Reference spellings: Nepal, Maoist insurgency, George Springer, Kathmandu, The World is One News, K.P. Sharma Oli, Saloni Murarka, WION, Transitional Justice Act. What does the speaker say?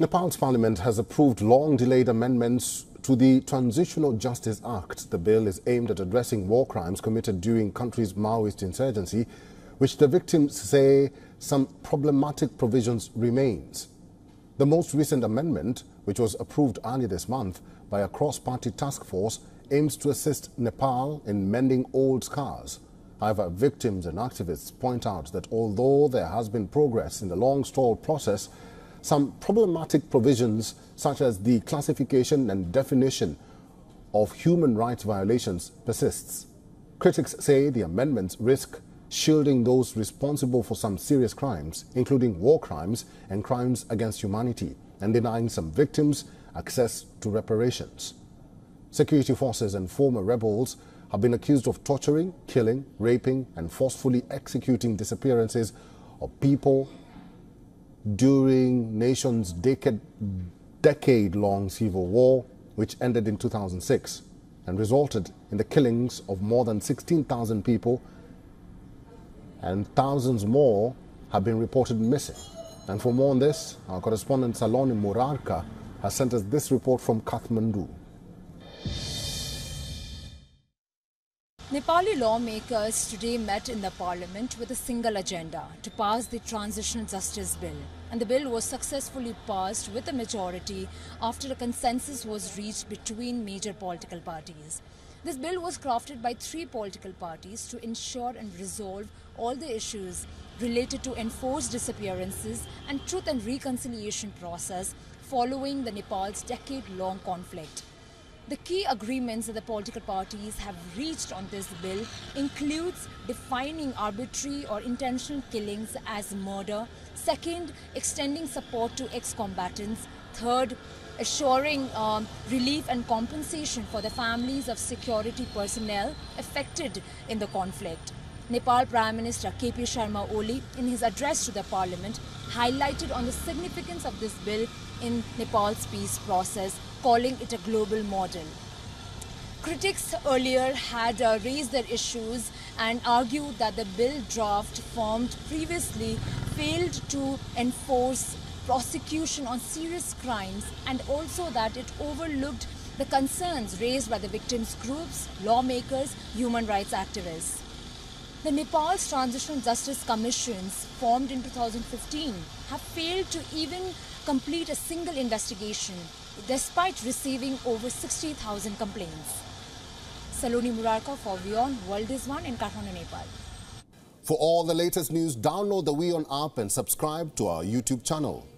Nepal's parliament has approved long-delayed amendments to the Transitional Justice Act. The bill is aimed at addressing war crimes committed during country's Maoist insurgency, which the victims say some problematic provisions remains. The most recent amendment, which was approved early this month by a cross-party task force, aims to assist Nepal in mending old scars. However, victims and activists point out that although there has been progress in the long-stalled process, some problematic provisions, such as the classification and definition of human rights violations, persists. Critics say the amendments risk shielding those responsible for some serious crimes, including war crimes and crimes against humanity, and denying some victims access to reparations. Security forces and former rebels have been accused of torturing, killing, raping, and forcefully executing disappearances of people during nation's decade-long civil war, which ended in 2006 and resulted in the killings of more than 16,000 people, and thousands more have been reported missing. And for more on this, our correspondent Saloni Murarka has sent us this report from Kathmandu. Nepali lawmakers today met in the parliament with a single agenda: to pass the Transitional Justice Bill. And the bill was successfully passed with a majority after a consensus was reached between major political parties. This bill was crafted by three political parties to ensure and resolve all the issues related to enforced disappearances and truth and reconciliation process following the Nepal's decade-long conflict. The key agreements that the political parties have reached on this bill includes defining arbitrary or intentional killings as murder, second, extending support to ex-combatants, third, assuring relief and compensation for the families of security personnel affected in the conflict. Nepal Prime Minister K.P. Sharma Oli, in his address to the parliament, highlighted on the significance of this bill in Nepal's peace process, calling it a global model. Critics earlier had raised their issues and argued that the bill draft formed previously failed to enforce prosecution on serious crimes, and also that it overlooked the concerns raised by the victims' groups, lawmakers, human rights activists. The Nepal's Transitional Justice Commissions, formed in 2015, have failed to even complete a single investigation, despite receiving over 60,000 complaints. Saloni Murarka for WION, World is One, in Kathmandu, Nepal. For all the latest news, download the WION app and subscribe to our YouTube channel.